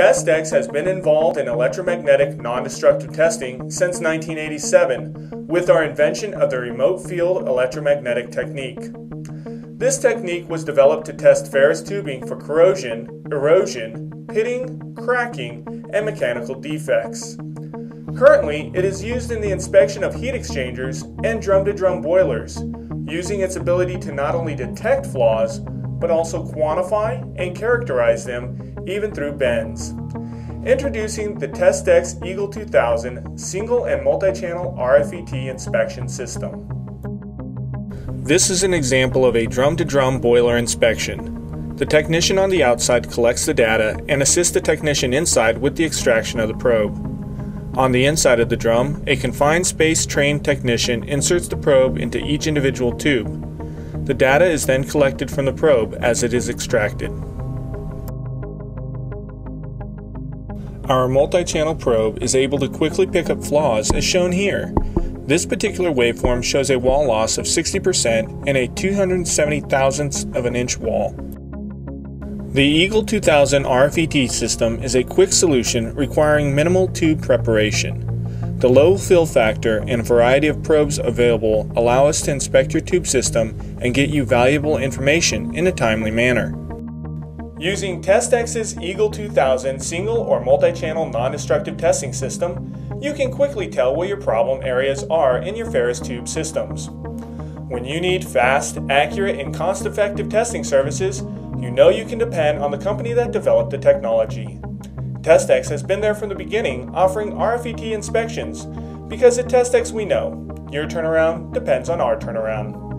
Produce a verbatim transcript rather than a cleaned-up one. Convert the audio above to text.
TestX has been involved in electromagnetic non-destructive testing since nineteen eighty-seven with our invention of the Remote Field Electromagnetic Technique. This technique was developed to test ferrous tubing for corrosion, erosion, pitting, cracking, and mechanical defects. Currently, it is used in the inspection of heat exchangers and drum-to-drum boilers, using its ability to not only detect flaws, but also quantify and characterize them even through bends. Introducing the TestX Eagle two thousand Single and Multi-Channel R F E T Inspection System. This is an example of a drum-to-drum boiler inspection. The technician on the outside collects the data and assists the technician inside with the extraction of the probe. On the inside of the drum, a confined space trained technician inserts the probe into each individual tube. The data is then collected from the probe as it is extracted. Our multi-channel probe is able to quickly pick up flaws as shown here. This particular waveform shows a wall loss of sixty percent and a two hundred seventy thousandths of an inch wall. The Eagle two thousand R F E T system is a quick solution requiring minimal tube preparation. The low fill factor and variety of probes available allow us to inspect your tube system and get you valuable information in a timely manner. Using TestX's Eagle two thousand single or multi-channel non-destructive testing system, you can quickly tell where your problem areas are in your ferrous tube systems. When you need fast, accurate, and cost-effective testing services, you know you can depend on the company that developed the technology. TestX has been there from the beginning, offering R F E T inspections, because at TestX we know, your turnaround depends on our turnaround.